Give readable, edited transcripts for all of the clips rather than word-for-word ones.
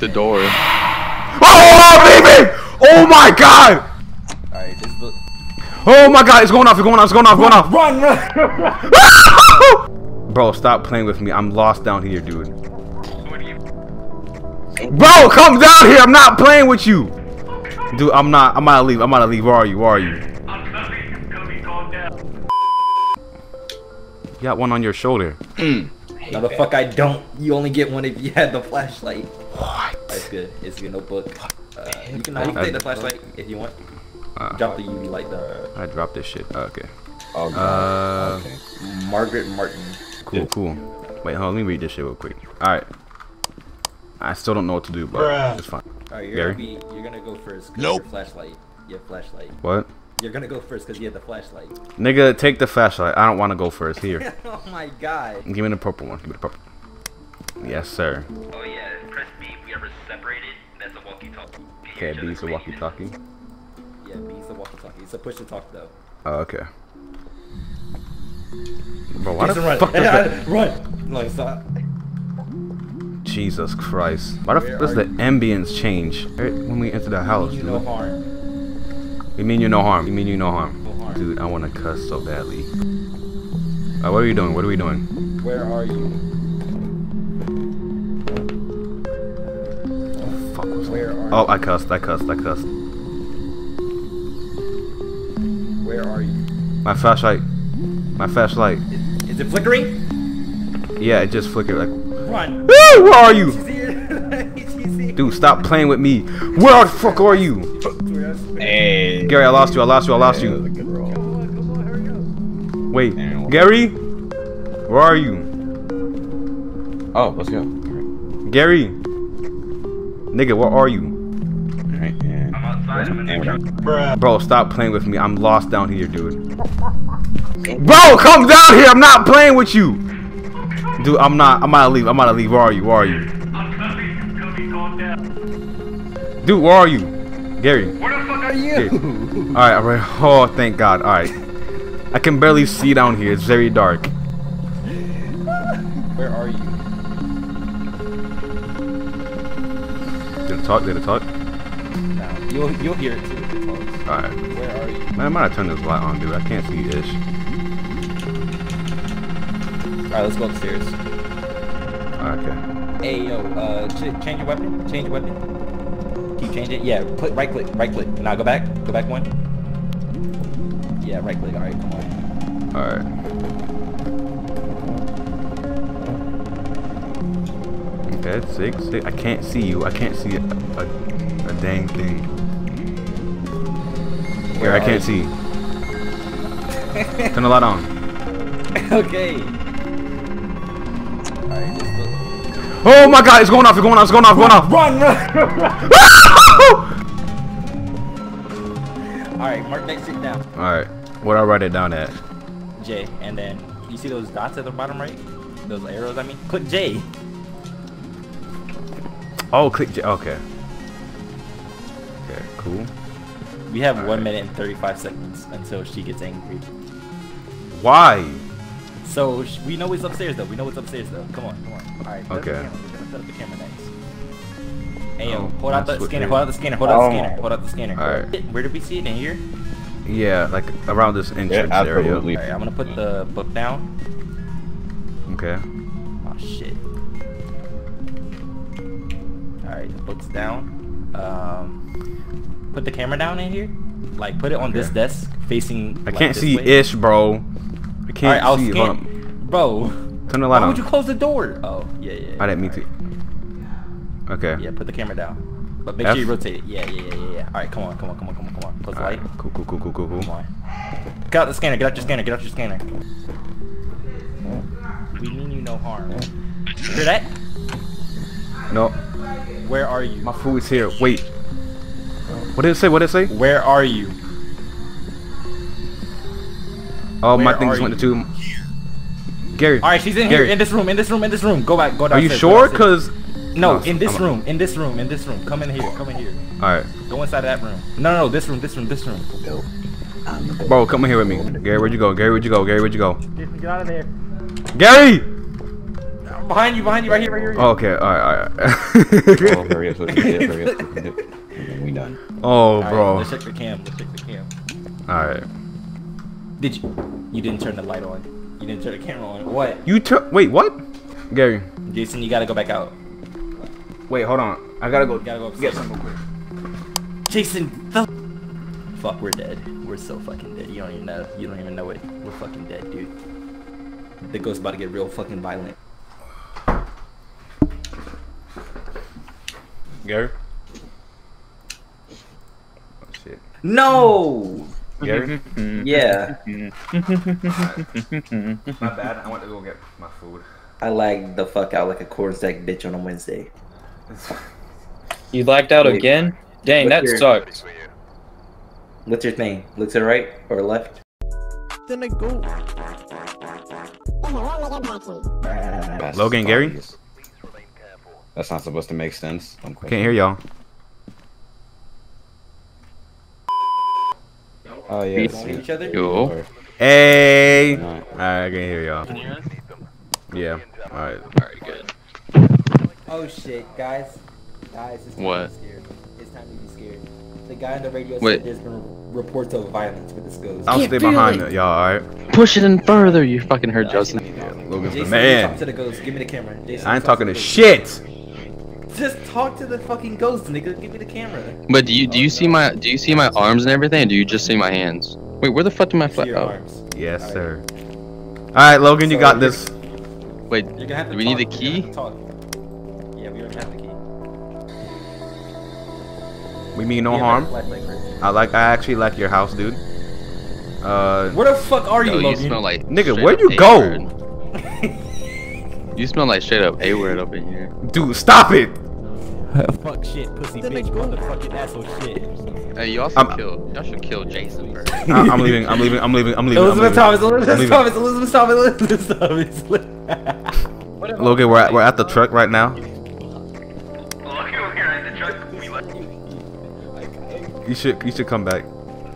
the door. Oh, baby! Oh my God! Alright, this is the... Oh my God! It's going off! It's going off! It's going off! It's going off! Run! Run! Bro, stop playing with me. I'm lost down here, dude. Bro, come down here! I'm not playing with you, dude. I'm not. I'm gonna leave. I'm gonna leave. Where are you? Where are you? I'm coming. Calm down. You got one on your shoulder. How the fuck I don't? You only get one if you had the flashlight. What? It's good. It's your notebook. You can take the flashlight if you want. Drop the UV light though. I dropped this shit. Oh, okay. Oh, God. Okay. Margaret Martin. Cool, cool. Wait, hold on. Let me read this shit real quick. All right. I still don't know what to do, but it's fine. All right, you're gonna go first. Nope. Flashlight. You have flashlight. What? You're gonna go first because you have the flashlight. Nigga, take the flashlight. I don't want to go first. Here. Oh my God. Give me the purple one. Give me the purple. Yes, sir. Oh yeah. Press B if we ever separated. That's a walkie-talkie. Okay, B's a walkie-talkie. Yeah, B's a walkie-talkie. It's a push-to-talk though. Oh, okay. Bro, why the fuck does that run? Like stop. Jesus Christ! Why the fuck does the ambience change when we enter the house? You mean you no harm. You mean you no harm? You mean you no harm? No harm. Dude, I want to cuss so badly. Alright, what are you doing? What are we doing? Where are you? Oh, fuck, where are you? Oh, I cussed. I cussed. I cussed. Where are you? My flashlight. My flashlight. Is it flickering? Yeah, it just flickered. Like. Run. Woo, where are you? Dude, stop playing with me. Where the fuck are you? Hey. Gary, I lost you. I lost you. I lost you. Wait, Gary? Where are you? Oh, let's go. Gary? Nigga, where are you? I'm outside. Bro, stop playing with me. I'm lost down here, dude. Bro, come down here. I'm not playing with you. Dude, I'm not. I'm gonna leave. I'm gonna leave. Where are you? Where are you? I'm coming. Calm down. Dude, where are you? Gary. Where the fuck are you? Alright, alright. Oh, thank God. Alright. I can barely see down here. It's very dark. Where are you? Did it talk? Did it talk? No. You'll hear it too if it talks. Alright. Where are you? Man, I might have turned this light on, dude. I can't see ish. Alright, let's go upstairs. Okay. Hey, yo, change your weapon. Change your weapon. Keep changing it. Yeah, put right click, right click. Now go back. Go back one. Yeah, right click. Alright, come on. Alright. Okay, six. I can't see you. I can't see a dang thing. Here, I can't see. Turn the light on. Okay. Oh my God, it's going off, it's going off, it's going off, it's going off. Run, run. Alright, mark that shit down. Alright, what I write it down at? J, and then you see those dots at the bottom right? Those arrows, I mean. Click J. Oh, click J, okay. Okay, cool. We have 1 minute and 35 seconds until she gets angry. Why? So we know it's upstairs though. We know it's upstairs though. Come on, come on. All right. Okay. Set up the camera next. Hey, yo, hold out the scanner. Hold out the scanner. Hold out the scanner. Hold out the scanner. All right. Where did we see it? In here? Yeah, like around this entrance area. All right, I'm gonna put the book down. Okay. Oh shit. All right, the book's down. Put the camera down in here. Like, put it on this desk, facing. I can't see ish, bro. I can't see. Hold on. Bro, turn the light on. Why would you close the door? Oh, yeah, yeah. I didn't mean to. Okay. Yeah, put the camera down. But make sure you rotate it. Yeah, yeah, yeah, yeah. All right, come on, come on, come on, come on, come on. Close the light. Cool, cool, cool, cool, cool, cool. Come on. Get out the scanner. Get out your scanner. Get out your scanner. We mean you no harm. Hear that? No. Where are you? My food's here. Wait. What did it say? What did it say? Where are you? Oh, my thing just went to two. Gary. All right, she's in here, in this room, in this room, in this room. Go back, go down. Are you sure? Cause no, in this room, in this room, in this room. Come in here, come in here. All right. Go inside that room. No, no, this room, this room, this room. Bro, come in here with me. Gary, where'd you go? Gary, where'd you go? Gary, where'd you go? Get out of there. Gary. Behind you, right here. Oh, okay, alright. Oh, hurry up, so we can get it, Okay, we done. Oh, bro. Right, let's check the cam, Alright. Did you? You didn't turn the light on. You didn't turn the camera on. What? You turn. Wait, what? Gary. Jason, you gotta go back out. Wait, hold on. I gotta go. You gotta go upstairs. Get something real quick. Jason, the. Fuck, we're dead. We're so fucking dead. You don't even know. You don't even know it. We're fucking dead, dude. The ghost's about to get real fucking violent. Gary? Oh shit. No! Gary? Yeah. My bad, I want to go get my food. I lagged the fuck out like a corn-sack bitch on a Wednesday. You lagged out again? Dang, that sucks. What's your thing? Look to the right or left? Then I go. Logan, Gary? That's not supposed to make sense. I'm can't hear y'all. Oh yeah. Each other? Cool. Hey. Alright, I can hear y'all. Yeah. Alright. Alright, good. Oh shit, guys. Guys, it's time to be scared. It's time to be scared. The guy on the radio said there's been reports of violence with this ghost. I'll stay behind it, y'all, alright? Push it in further, you fucking heard Justin. Yeah, Logan's the man. Talk to the ghost. Give me the camera. Jason, I ain't talking to shit. Just talk to the fucking ghost, nigga. Give me the camera. But do you see my arms and everything, or do you just see my hands? Wait, where the fuck did my flat? Oh, yes, all sir. Right. All right, Logan, so you got this. Wait, do we need the key? Yeah, we don't have the key. We mean no harm. I actually like your house, dude. Where the fuck are you, Logan? You smell like nigga. Where'd you go? You smell like straight up A-word up in here. Dude, stop it! Fuck shit, pussy bitch, motherfucking asshole shit. Hey, y'all should kill Jason, bro. I'm leaving. Elizabeth Thomas. Logan, we're at the truck right now. You should come back.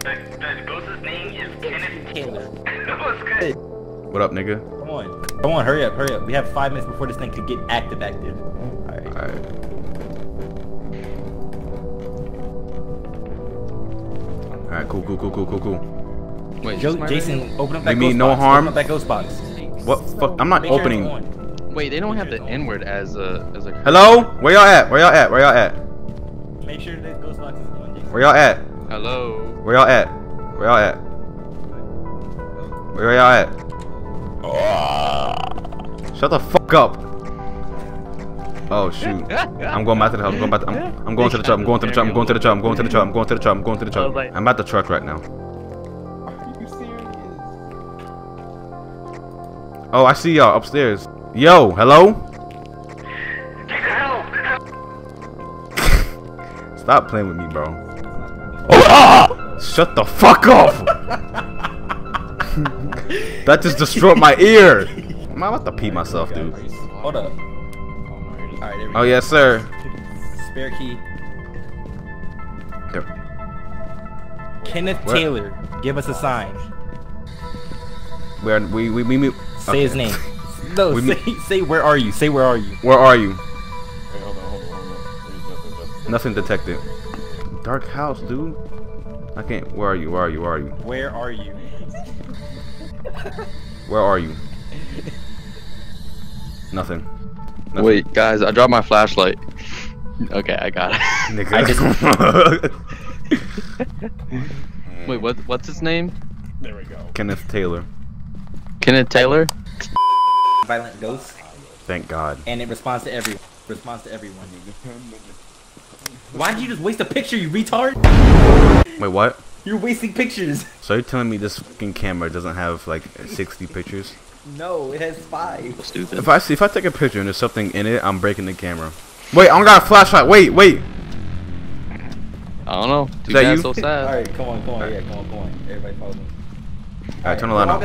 The ghost's name is Kenneth Taylor. What's good? What up, nigga? Come on, hurry up. We have 5 minutes before this thing could get active. Alright. Alright, cool. Wait, Jason, open up that ghost box. We mean no harm. Open up that ghost box. What fuck? I'm not opening. Wait, they don't have the N-word as a hello? Where y'all at? Make sure that ghost box is on, Jason. Where y'all at? Shut the fuck up! Oh shoot! I'm going back to the house. I'm going to the truck. I'm at the truck right now. Are you serious? Oh, I see y'all upstairs. Yo, hello? Help! Stop playing with me, bro. Shut the fuck up! That just destroyed my ear. I'm about to pee myself, dude. Hold up. Alright, there we go. Oh yes, sir. Spare key. There. Kenneth Taylor, give us a sign. We say his name. No, say where are you? Where are you? Hey, hold on. Nothing detected. Dark house, dude. I can't. Where are you? Where are you? Nothing. Wait, guys, I dropped my flashlight. Okay, I got it. Nigga. Wait, what's his name? There we go. Kenneth Taylor. Kenneth Taylor? Violent ghost. Thank God. And it responds to everyone. Why'd you just waste a picture, you retard? Wait, what? You're wasting pictures. So you're telling me this fucking camera doesn't have like 60 pictures? No, it has 5. Stupid. If I take a picture and there's something in it, I'm breaking the camera. Wait, I don't got a flashlight. Wait. I don't know. Dude, that's so sad. All right, come on, right. Yeah, come on. Everybody follow me. All right, turn the light on.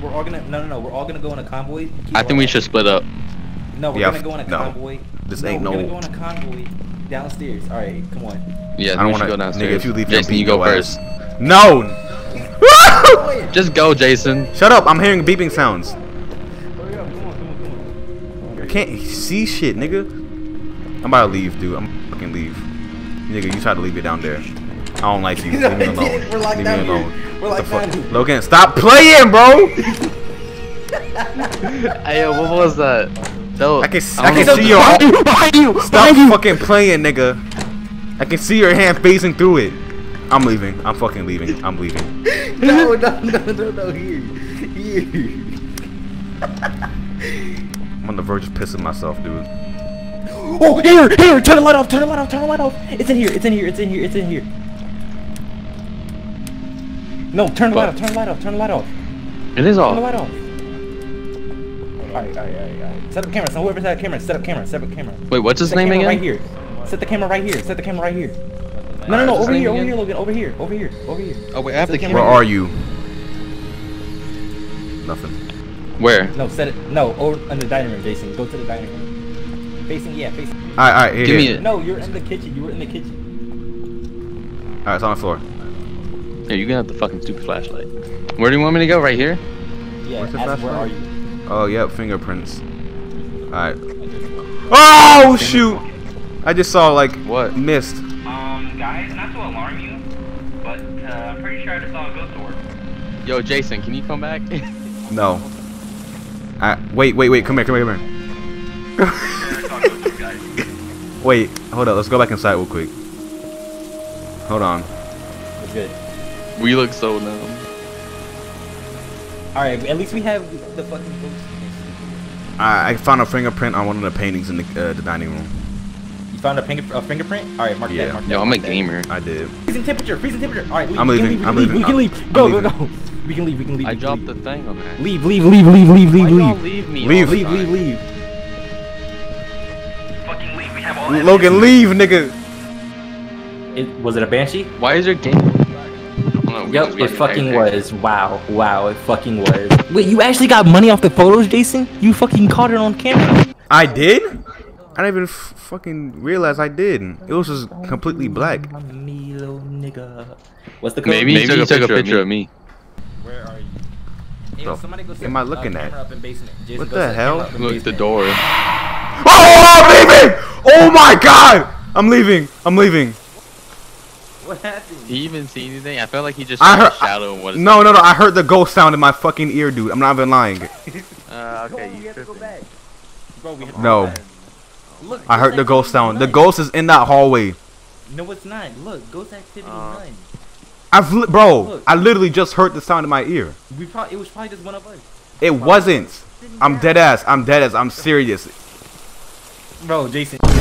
We're all gonna go in a convoy. I think we should split up. No, we're gonna go in a convoy. This ain't no. We're gonna go in a convoy. Downstairs. All right, come on. Yeah, I don't want to go downstairs. Nigga, if you leave, Jason, you go first. No. Just go, Jason. Shut up! I'm hearing beeping sounds. Hurry up! Come on. can't see shit, nigga. I'm about to leave, dude. I'm fucking leave. Nigga, you tried to leave it down there. I don't like you. Leave me alone. We're like that. We're like that. Logan, stop playing, bro. Hey, what was that? Dope. I can see your. Stop fucking playing, nigga. I can see your hand phasing through it. I'm leaving. I'm fucking leaving. I'm leaving. No. Here. I'm on the verge of pissing myself, dude. Oh, here, turn the light off, It's in here, it's in here. No, turn the light off, It is off. Turn the light off. Alright. Set up camera, so whoever set up camera, set up camera. Wait, what's his name again? Right here. Set the camera right here, No, over here, Logan, over here. Oh, wait, I have the camera. Where are you? Nothing. Where? No, set it. No, over in the dining room, Jason. Go to the dining room. Facing. Alright, here. Give me it. No, you're in the kitchen. Alright, it's on the floor. Yeah, you're gonna have the fucking stupid flashlight. Where do you want me to go? Right here? Yeah, where are you? Oh, yeah, fingerprints. Alright. Oh, shoot! I just saw, like, what? Mist. Guys, not to alarm you, but I'm pretty sure I just saw a ghost orb. Yo, Jason, can you come back? No. Wait, come here. Wait, hold up, let's go back inside real quick. Hold on. We're good. We look so numb. Alright, at least we have the fucking books. I found a fingerprint on one of the paintings in the dining room. You found a fingerprint? Alright, mark that. Yo, I'm a gamer. I did. Freezing temperature. Alright, I'm leaving. We can leave. Go. We can leave. I dropped the thing on there. Leave. Fucking leave. We have all that. Logan, leave, nigga. Was it a banshee? Why is your game? Yep, it fucking was. Wow, it fucking was. Wait, you actually got money off the photos, Jason? You fucking caught it on camera. I did? I didn't even fucking realize I did. It was just completely black. What's the code? Maybe you took a picture of me. Where are you? Hey, so, am I looking at? What the hell? Look, the door. Oh, I'm leaving! Oh my god! I'm leaving. What happened? Did he even see anything? I felt like he just heard a shadow. No. I heard the ghost sound in my fucking ear, dude. I'm not even lying. Okay, you have to go back. Bro, we have to go back. Look, I heard the ghost sound. The ghost is in that hallway. No, it's not. Look, ghost activity 9. Look. I literally just heard the sound in my ear. It was probably just one of us. It wasn't. I'm dead ass. I'm serious. Bro, Jason.